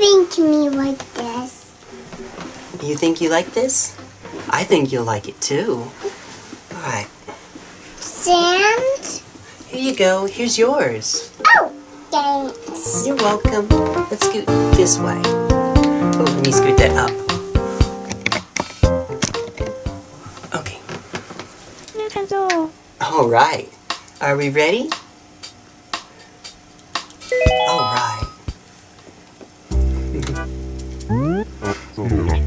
think me like this. You think you like this? I think you'll like it too. Alright. Sand? Here you go. Here's yours. Oh, thanks. You're welcome. Let's scoot this way. Oh, let me scoot that up. Okay. Alright. Are we ready? Alright.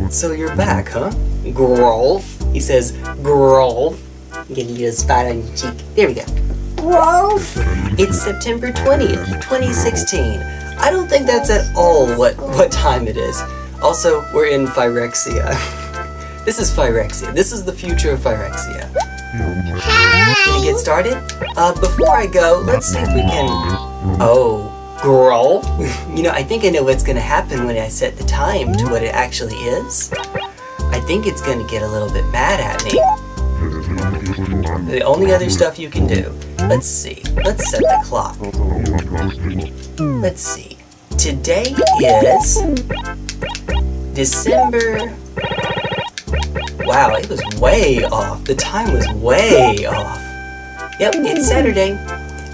So you're back, huh? Grolf. He says, Grolf. I'm gonna get a spot on your cheek. There we go. Grolf. It's September 20th, 2016. I don't think that's at all what time it is. Also, we're in Phyrexia. This is Phyrexia. This is the future of Phyrexia. Hi. Gonna get started? Before I go, let's see if we can... Oh. Girl, you know, I think I know what's going to happen when I set the time to what it actually is. I think it's going to get a little bit mad at me. The only other stuff you can do. Let's see. Let's set the clock. Let's see. Today is... December... Wow, it was way off. The time was way off. Yep, it's Saturday.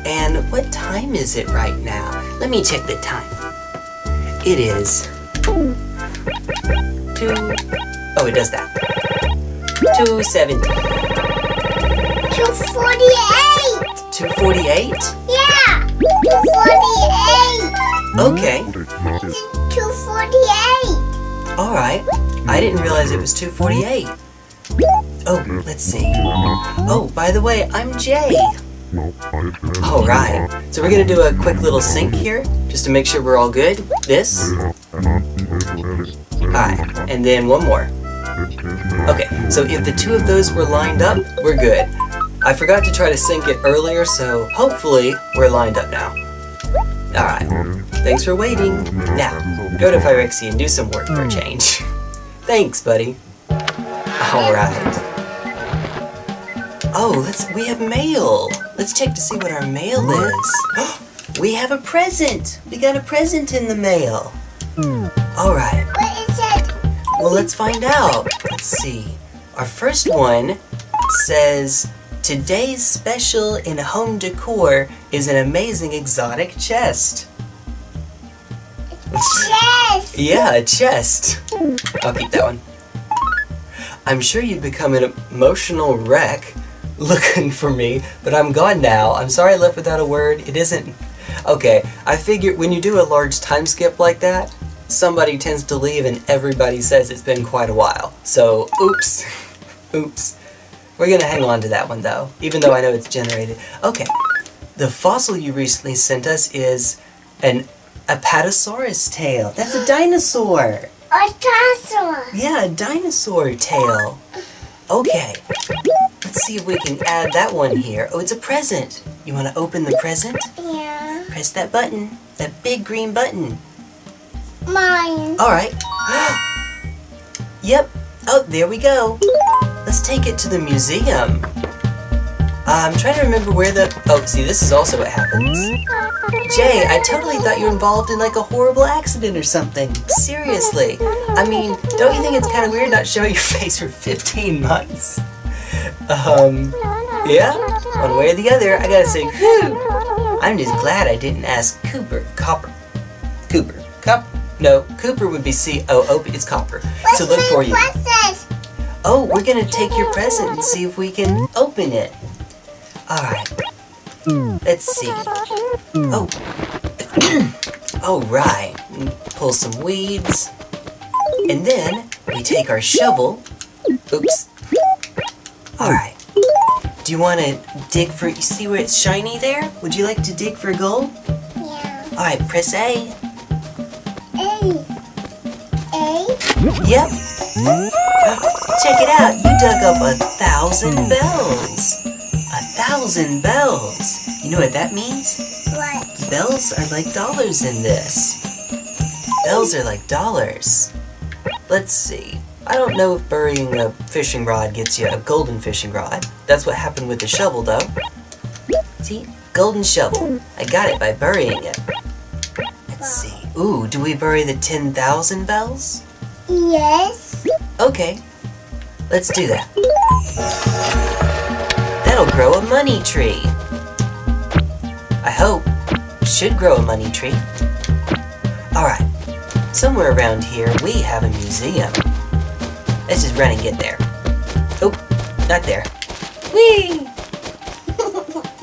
And what time is it right now? Let me check the time. It is... 2... Oh, it does that. 2:17. 2:48! 2:48? Yeah! 2:48! Okay. 2:48! Alright. I didn't realize it was 2:48. Oh, let's see. Oh, by the way, I'm Jay. Alright, so we're going to do a quick little sync here, just to make sure we're all good. This. Alright, and then one more. Okay, so if the two of those were lined up, we're good. I forgot to try to sync it earlier, so hopefully we're lined up now. Alright, thanks for waiting. Now, go to Phyrexia and do some work for a change. Thanks, buddy. Alright. Oh, we have mail. Let's check to see what our mail is. We have a present. We got a present in the mail. All right. What is it? Well, let's find out. Let's see. Our first one says, today's special in home decor is an amazing exotic chest. Chest? Yeah, a chest. I'll keep that one. I'm sure you've become an emotional wreck looking for me, but I'm gone now. I'm sorry I left without a word. It isn't... Okay, I figured when you do a large time skip like that, somebody tends to leave and everybody says it's been quite a while. So, oops. Oops. We're gonna hang on to that one, though, even though I know it's generated. Okay. The fossil you recently sent us is an Apatosaurus tail. That's a dinosaur. A dinosaur. Yeah, a dinosaur tail. Okay. Let's see if we can add that one here. Oh, it's a present. You want to open the present? Yeah. Press that button. That big green button. Mine. All right. Yep. Oh, there we go. Let's take it to the museum. I'm trying to remember where the... Oh, see, this is also what happens. Jay, I totally thought you were involved in, like, a horrible accident or something. Seriously. I mean, don't you think it's kind of weird not showing your face for 15 months? Yeah, one way or the other, I gotta say, whew, I'm just glad I didn't ask Cooper would be C-O-O-P, it's Copper, to look for you. Oh, we're gonna take your present and see if we can open it. Alright, let's see. Oh, alright, pull some weeds, and then we take our shovel, oops. Alright, do you want to dig for, you see where it's shiny there? Would you like to dig for gold? Yeah. Alright, press A. A. A? Yep. Check it out, you dug up 1,000 bells. 1,000 bells. You know what that means? What? Bells are like dollars in this. Bells are like dollars. Let's see. I don't know if burying a fishing rod gets you a golden fishing rod. That's what happened with the shovel, though. See? Golden shovel. I got it by burying it. Let's see. Ooh, do we bury the 10,000 bells? Yes. Okay, let's do that. That'll grow a money tree. I hope. Should grow a money tree. Alright, somewhere around here we have a museum. Let's just run and get there. Oh, not there. Whee!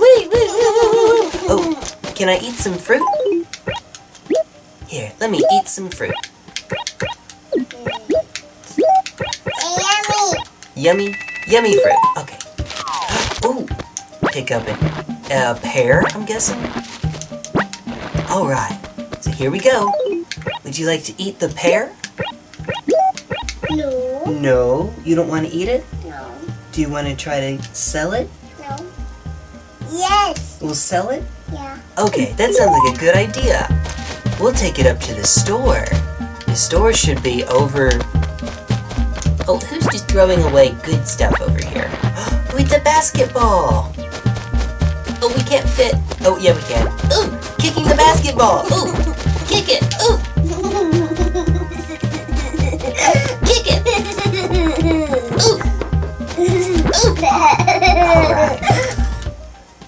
Whee, whee, whee, whee, whee. Oh, can I eat some fruit? Here, let me eat some fruit. Yummy. Yummy, yummy fruit. Okay. Ooh, pick up a pear, I'm guessing. Alright, so here we go. Would you like to eat the pear? No. No? You don't want to eat it? No. Do you want to try to sell it? No. Yes. We'll sell it? Yeah. Okay, that sounds like a good idea. We'll take it up to the store. The store should be over... Oh, who's just throwing away good stuff over here? Oh, it's a basketball! Oh, we can't fit. Oh, yeah, we can. Ooh, kicking the basketball! Ooh, kick it! Ooh! Kick it! Ooh! Ooh! Alright.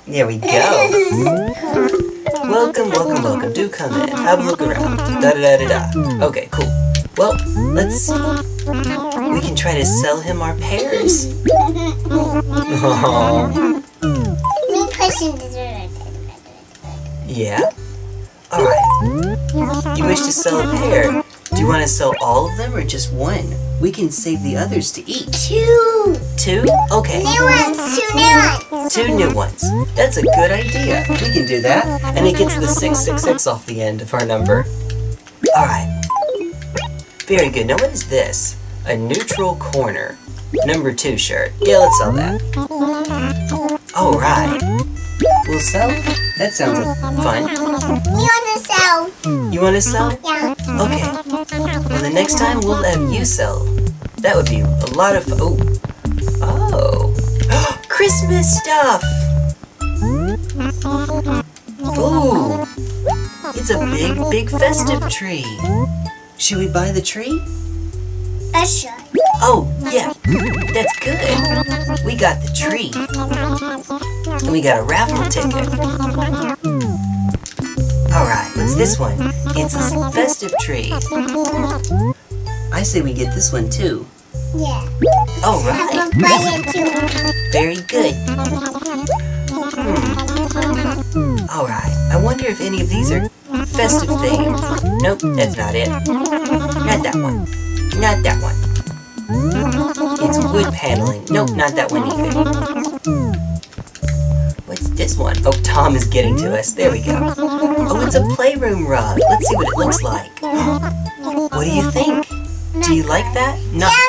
There we go. Welcome, welcome, welcome. Do come in. Have a look around. Da-da-da-da-da. Okay, cool. Well, let's see. We can try to sell him our pears. Yeah? Alright. You wish to sell a pear. Do you want to sell all of them or just one? We can save the others to eat. Two! Two? Okay. New ones! Two new ones! Two new ones. That's a good idea. We can do that. And it gets the 666 off the end of our number. Alright. Very good. Now what is this? A neutral corner. Number 2 shirt. Yeah, let's sell that. Alright. We'll sell? That sounds fun. You want to sell? You want to sell? Yeah. Okay. Well, the next time we'll have you sell. That would be a lot of fun. Oh. Oh. Christmas stuff! Ooh. It's a big, big festive tree. Should we buy the tree? Sure. Oh, yeah. That's good. We got the tree. And we got a raffle ticket. Alright, what's this one? It's a festive tree. I say we get this one too. Yeah. Alright. Very good. Alright, I wonder if any of these are festive themed. Nope, that's not it. Not that one. Not that one. It's wood paneling. Nope, not that one either. What's this one? Oh, Tom is getting to us. There we go. Oh, it's a playroom rug. Let's see what it looks like. What do you think? Do you like that? No. Yeah,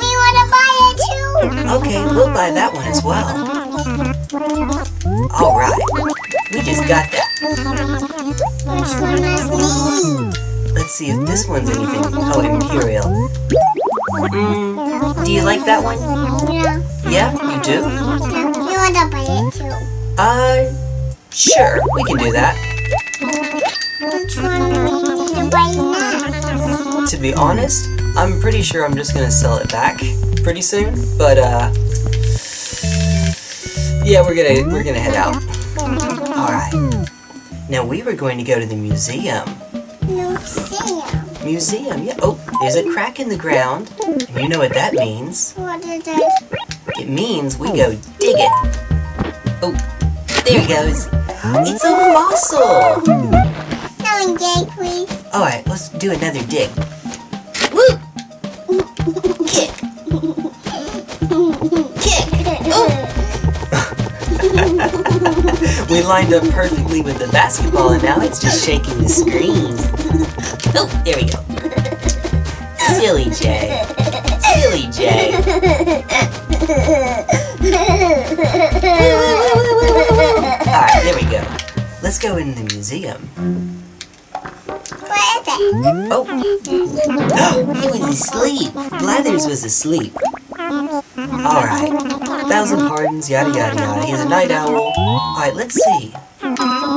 we want to buy it too. Okay, we'll buy that one as well. All right. We just got that. Which one is me? Let's see if this one's anything. Oh, Imperial. Do you like that one? Yeah. Yeah, you do? Sure, we can do that. Which one do we need to buy next? To be honest, I'm pretty sure I'm just gonna sell it back pretty soon. But yeah, we're gonna head out. All right. Now we were going to go to the museum. Museum. Museum. Yeah. Oh, there's a crack in the ground. And you know what that means? What is it? It means we go dig it. Oh, there it goes. It's a fossil. Now and dig, please. All right, let's do another dig. Woo! Kick. Kick. Oh! We lined up perfectly with the basketball, and now it's just shaking the screen. Oh, there we go. Silly Jay. Silly Jay. Alright, there we go. Let's go in the museum. Where is it? Oh. Oh, he was asleep. Blathers was asleep. Alright. 1,000 pardons, yada yada yada. He's a night owl. Alright, let's see.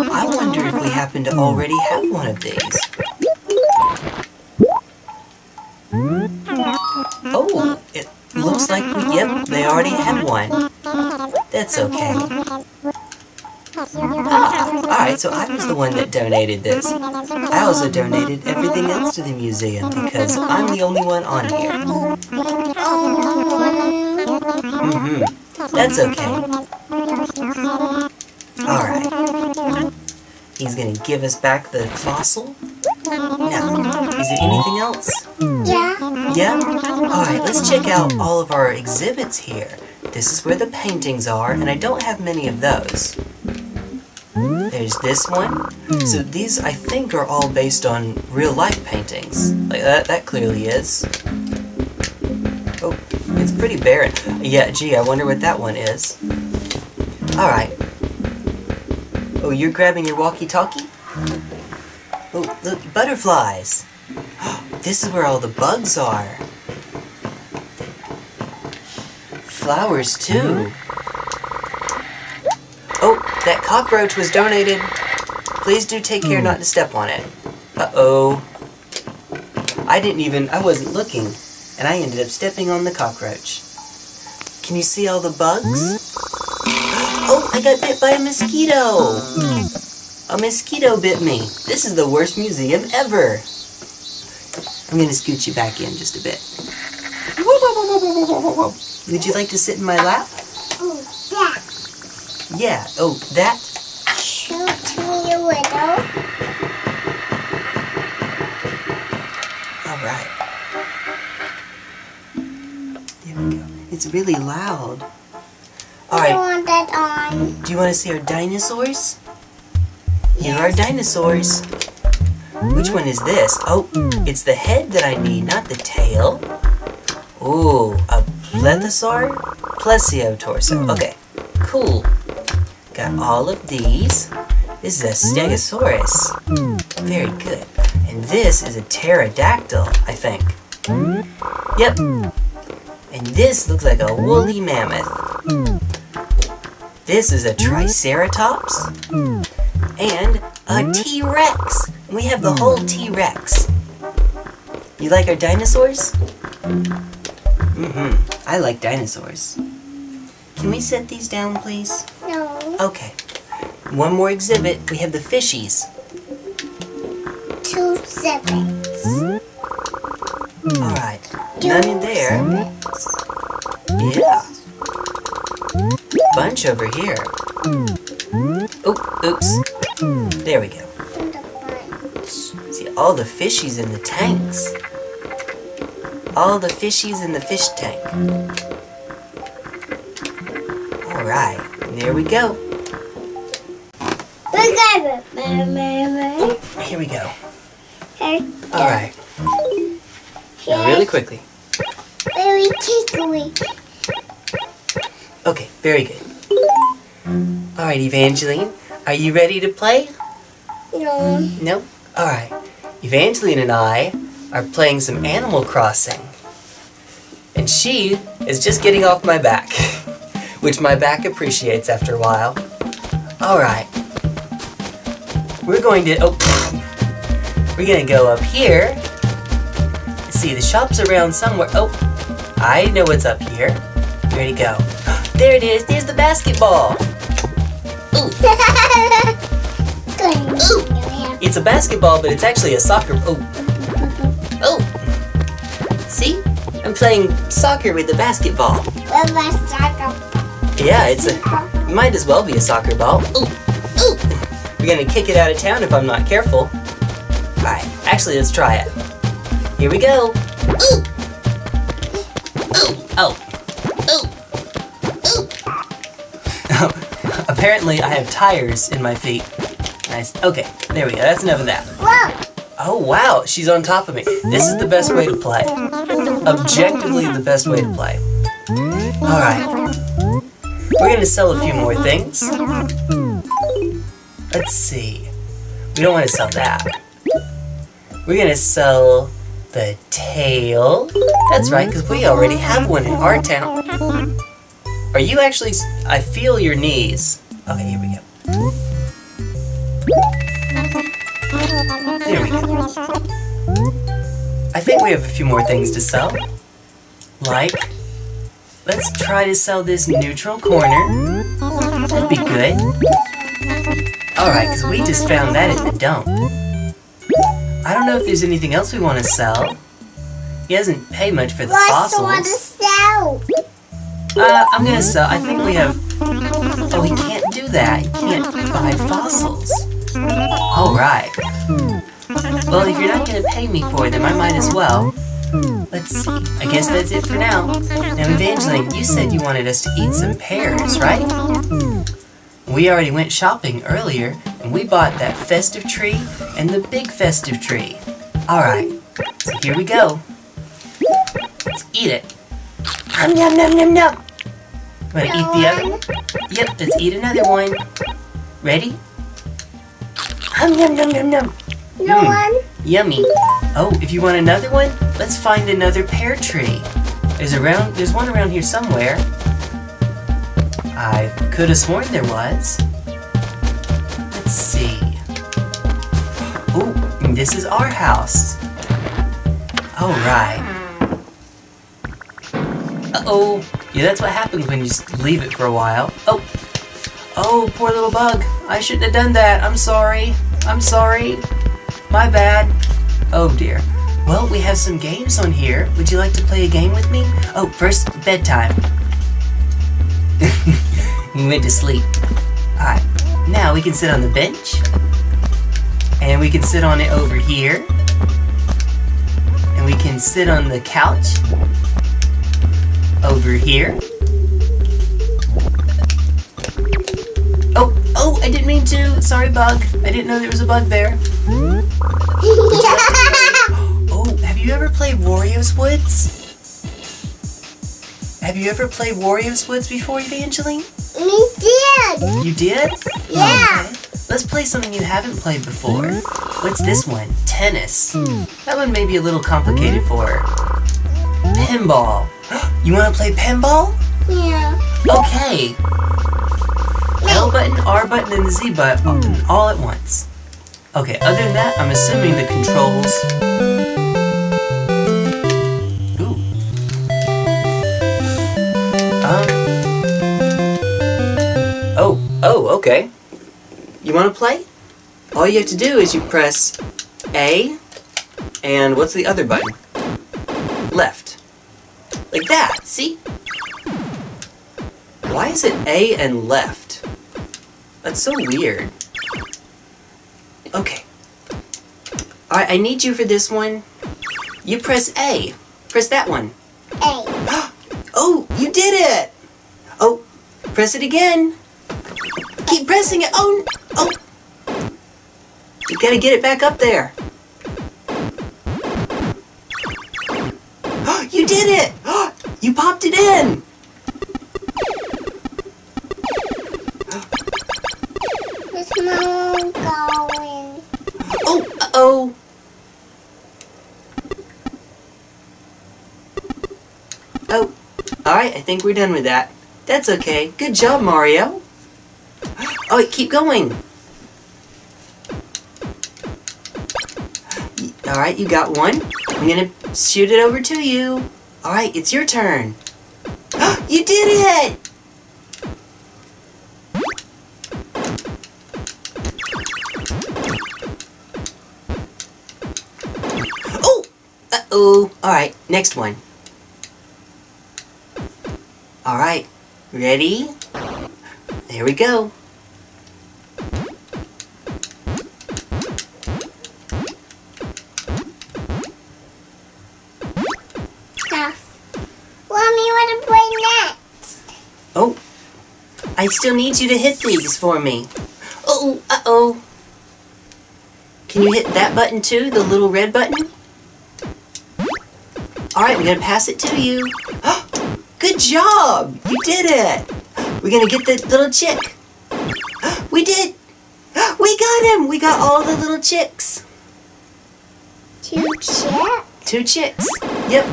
I wonder if we happen to already have one of these. Oh, it looks like, yep, they already had one. That's okay. Alright, so I was the one that donated this. I also donated everything else to the museum because I'm the only one on here. That's okay. Alright. He's gonna give us back the fossil. Now, is there anything else? Yeah. Yeah? Alright, let's check out all of our exhibits here. This is where the paintings are, and I don't have many of those. There's this one. So these, I think, are all based on real-life paintings. Like, that clearly is. Oh, it's pretty barren. Yeah, gee, I wonder what that one is. Alright. Oh, you're grabbing your walkie-talkie? Oh, look, butterflies! This is where all the bugs are. Flowers, too. Oh, that cockroach was donated. Please do take care not to step on it. Uh-oh. I wasn't looking, and I ended up stepping on the cockroach. Can you see all the bugs? Oh, I got bit by a mosquito! A mosquito bit me. This is the worst museum ever! I'm gonna scoot you back in just a bit. Would you like to sit in my lap? Oh, that. Yeah, oh, that? Shoot me a little. Alright. There we go. It's really loud. Alright. I want that on. Do you want to see our dinosaurs? Yes. Here are dinosaurs. Which one is this? Oh, it's the head that I need, not the tail. Ooh, a Blathers? Plesio torso. Okay, cool. Got all of these. This is a Stegosaurus. Very good. And this is a pterodactyl, I think. Yep. And this looks like a woolly mammoth. This is a Triceratops, and a T-Rex. We have the whole T-Rex. You like our dinosaurs? I like dinosaurs. Can we set these down, please? No. Okay. One more exhibit. We have the fishies. 2 exhibits. All right. None in there. Yeah. Bunch over here. Oh, oops. There we go. See, all the fishies in the tanks. All the fishies in the fish tank. Alright, there we go. Here we go. Alright. Now, really quickly. Very tickly. Okay, very good. Alright, Evangeline, are you ready to play? No. No? Alright. Evangeline and I are playing some Animal Crossing. And she is just getting off my back, which my back appreciates after a while. Alright. We're going to... Oh, we're going to go up here. Let's see, the shop's around somewhere. Oh, I know what's up here. Ready to go. There it is. There's the basketball. Ooh. Ooh. It's a basketball, but it's actually a soccer. Oh. Oh. See? I'm playing soccer with the basketball. Yeah, it's a. Might as well be a soccer ball. Ooh. Ooh. We're gonna kick it out of town if I'm not careful. All right. Actually, let's try it. Here we go. Ooh. Ooh. Oh. Apparently, I have tires in my feet. Nice. Okay, there we go. That's enough of that. Wow. Oh, wow. She's on top of me. This is the best way to play. Objectively, the best way to play. All right. We're going to sell a few more things. Let's see. We don't want to sell that. We're going to sell the tail. That's right, because we already have one in our town. Are you actually... I feel your knees. Okay, here we go. I think we have a few more things to sell. Like, let's try to sell this neutral corner. That'd be good. Alright, because we just found that at the dump. I don't know if there's anything else we want to sell. He hasn't paid much for the fossils. What's the one to sell? I'm gonna sell. I think we have... Oh, he can't do that. He can't buy fossils. Alright. Well, if you're not gonna pay me for them, I might as well. Let's see. I guess that's it for now. Now, Evangeline, you said you wanted us to eat some pears, right? We already went shopping earlier, and we bought that festive tree and the big festive tree. Alright, so here we go. Let's eat it. Nom nom nom nom nom. Wanna eat the other? Yep, let's eat another one. Ready? Nom nom nom nom nom. No one? Yummy. Oh, if you want another one, let's find another pear tree. There's one around here somewhere. I could have sworn there was. Let's see. Oh, this is our house. Alright. Uh-oh. Yeah, that's what happens when you leave it for a while. Oh. Oh, poor little bug. I shouldn't have done that. I'm sorry. I'm sorry. My bad. Oh, dear. Well, we have some games on here. Would you like to play a game with me? Oh, first, bedtime. We went to sleep. Alright, now we can sit on the bench. And we can sit on it over here. And we can sit on the couch. Over here. Oh, I didn't mean to. Sorry, bug. I didn't know there was a bug there. Oh, have you ever played Wario's Woods? Have you ever played Wario's Woods before, Evangeline? We did! You did? Yeah! Okay. Let's play something you haven't played before. What's this one? Tennis. That one may be a little complicated for her. Pinball. You want to play pinball? Yeah. Okay. L button, R button, and the Z button all at once. Okay, other than that, I'm assuming the controls... Oh, okay. You want to play? All you have to do is you press A, and what's the other button? Left. Like that, see? Why is it A and left? That's so weird. Okay. Alright, I need you for this one. You press A. Press that one. A. Oh, you did it! Oh, press it again. Keep pressing it. Oh, oh! You gotta get it back up there. Oh, you did it! Oh, you popped it in. Where's Mom going? Oh, uh-oh. Oh, all right. I think we're done with that. That's okay. Good job, Mario. Oh, wait, keep going. Alright, you got one. I'm gonna shoot it over to you. Alright, it's your turn. You did it! Oh! Uh-oh. Alright, next one. Alright, ready? There we go. I still need you to hit these for me. Oh, uh-oh. Can you hit that button too, the little red button? Alright, we're gonna pass it to you. Good job! You did it! We're gonna get the little chick. We did! We got him! We got all the little chicks. Two chicks? Two chicks. Yep.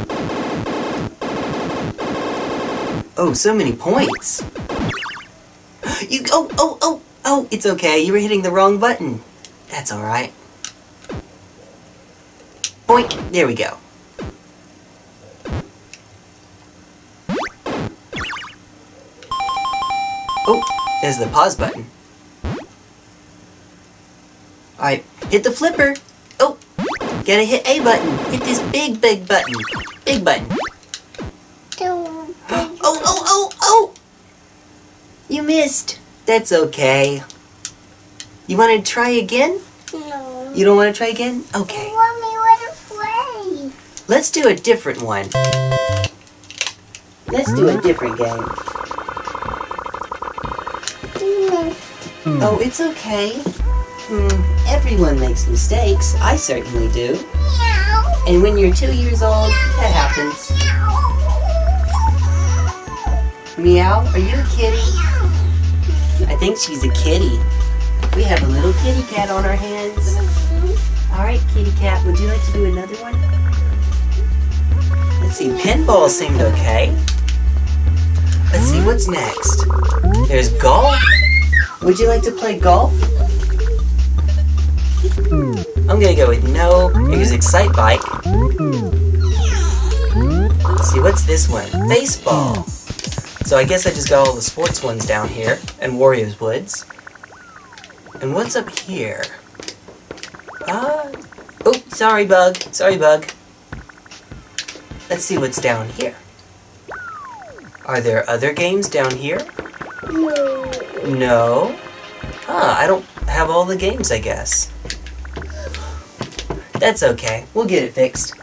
Oh, so many points. You go! Oh, oh, oh! It's okay. You were hitting the wrong button. That's all right. Boink! There we go. Oh, there's the pause button. Alright, hit the flipper! Oh! Gotta hit A button! Hit this big, big button! Big button! Oh, oh, oh, oh! You missed! That's okay. You wanna try again? No. You don't wanna try again? Okay. Mommy, let us play! Let's do a different one. Let's do a different game. Oh, it's okay. Everyone makes mistakes. I certainly do. Meow. And when you're 2 years old, meow, that happens. Meow. Meow? Are you a kitty? Meow. I think she's a kitty. We have a little kitty cat on our hands. Alright, kitty cat, would you like to do another one? Let's see, pinball seemed okay. Let's see what's next. There's golf. Would you like to play golf? I'm gonna go with no. Here's Excitebike. Let's see, what's this one? Baseball. So I guess I just got all the sports ones down here. And Wario's Woods. And what's up here? Oh, sorry, bug. Sorry, bug. Let's see what's down here. Are there other games down here? No. No? Huh, I don't have all the games, I guess. That's okay. We'll get it fixed.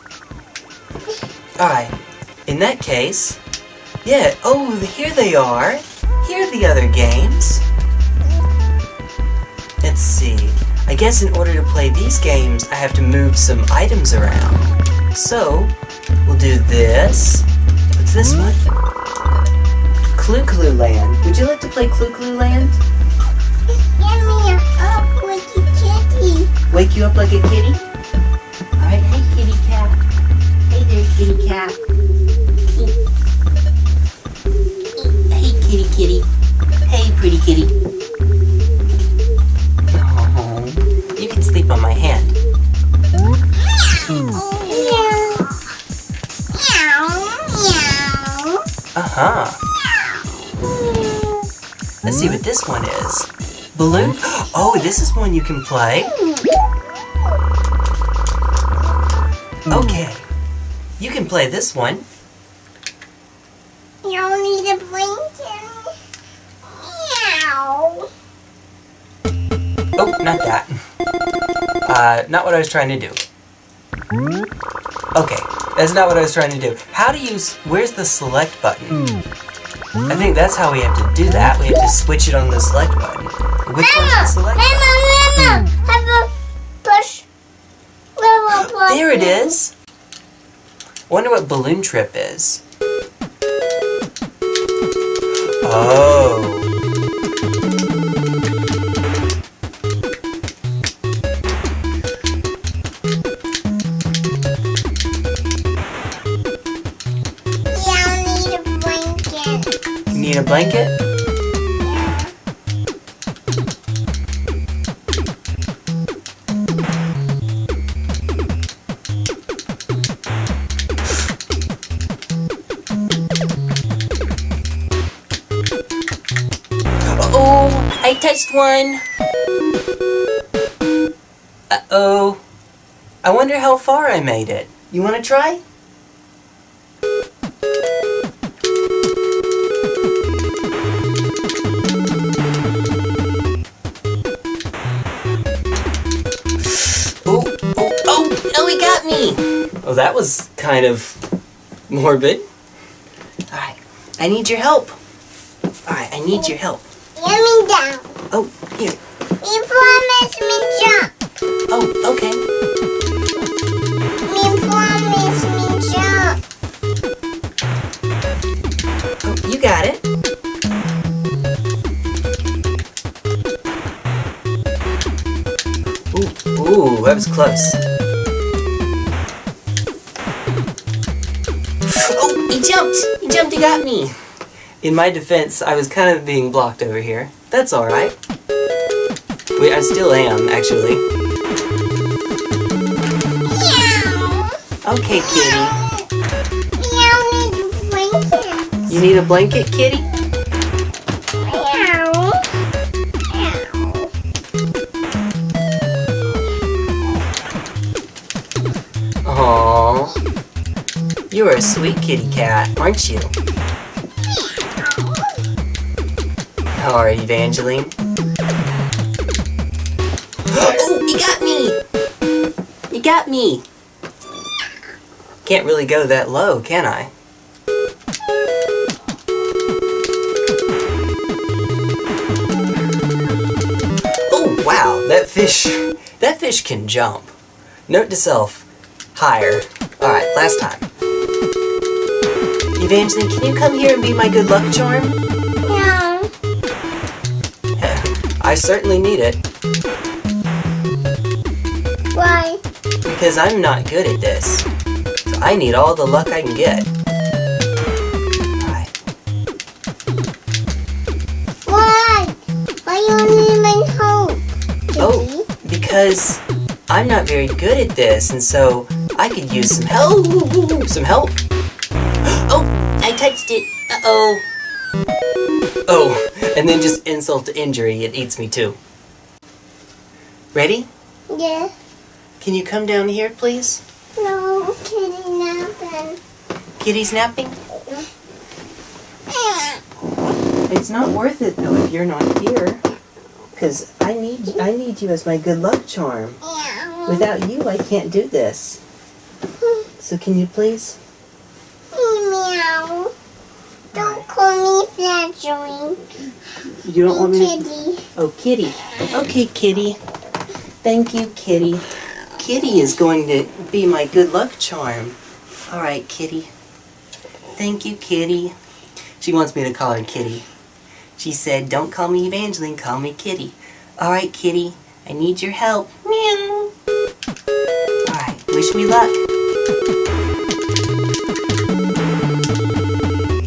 Alright. In that case... Yeah, oh, here they are. Here are the other games. Let's see. I guess in order to play these games, I have to move some items around. So, we'll do this. What's this one? Clu Clu Land. Would you like to play Clu Clu Land? Get me up like a kitty. Wake you up like a kitty? Alright, hey kitty cat. Hey there, kitty cat. Hey kitty kitty. Hey pretty kitty. Oh, you can sleep on my hand. Uh-huh. Let's see what this one is. Balloon? Oh, this is one you can play. Okay. You can play this one. You don't need a blanket. Meow. Oh, not that. Not what I was trying to do. Okay, that's not what I was trying to do. How do you... Where's the select button? I think that's how we have to do that. We have to switch it on the select button. Which one's the select button? Mama, push. There it is. Wonder what balloon trip is. Oh. Need a blanket? Yeah. Uh-oh! I touched one! Uh-oh! I wonder how far I made it. You want to try? Oh, that was kind of morbid. Alright, I need your help. Alright, I need your help. Let me down. Oh, here. Me promise me jump. Oh, okay. Me promise me jump. Oh, you got it. Ooh, that was close. He jumped, he got me! In my defense, I was kind of being blocked over here. That's alright. Wait, I still am, actually. Meow! Okay, kitty. I need a blanket. You need a blanket, kitty? Aww. You are a sweet kitty cat, aren't you? How are you, Evangeline? Oh, you got me! You got me! Can't really go that low, can I? Oh, wow! That fish can jump. Note to self, higher. Alright, last time. Evangeline, can you come here and be my good luck charm? No. I certainly need it. Why? Because I'm not good at this. I need all the luck I can get. Alright. Why? Why you only my hope? Oh, because I'm not very good at this, and so I could use some help. Some help. Oh, I touched it. Uh-oh. Oh, and then just insult to injury, it eats me too. Ready? Yeah. Can you come down here, please? No, kitty napping. Kitty's napping? It's not worth it though if you're not here. Cause I need you as my good luck charm. Without you I can't do this. So can you please? Meow. Don't call me Evangeline. You don't want me to... Oh, kitty. Okay, kitty. Thank you, kitty. Kitty is going to be my good luck charm. Alright, kitty. Thank you, kitty. She wants me to call her kitty. She said, don't call me Evangeline, call me kitty. Alright, kitty. I need your help. Meow. Alright, wish me luck.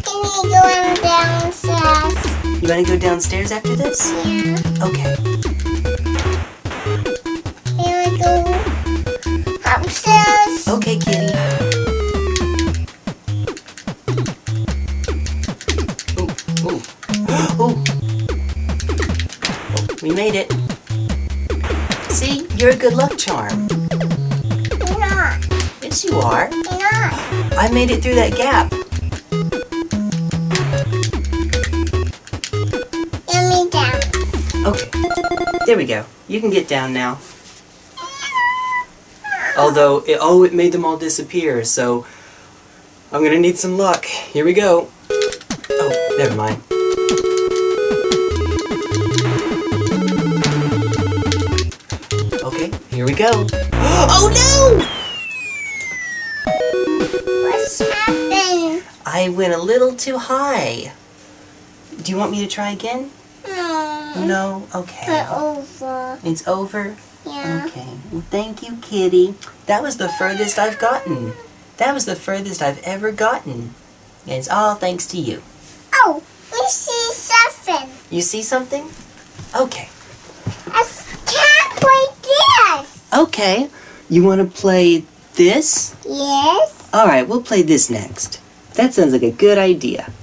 Can we go downstairs? You want to go downstairs after this? Yeah. Okay. Here we go. Upstairs. Okay, kitty. Ooh, ooh, ooh. We made it. See, you're a good luck charm. You're not. Yes, you are. You're not. I made it through that gap. Let me down. Okay. There we go. You can get down now. Although, it made them all disappear, so I'm going to need some luck. Here we go. Oh, never mind. Okay, here we go. Oh no! What's happened? I went a little too high. Do you want me to try again? No. No? Okay. It's over. It's over? Yeah. Okay. Well, thank you, kitty. That was the furthest I've gotten. That was the furthest I've ever gotten. And it's all thanks to you. Oh, we see something. You see something? Okay. I can't play this. Okay. You want to play this? Yes. All right, we'll play this next. That sounds like a good idea.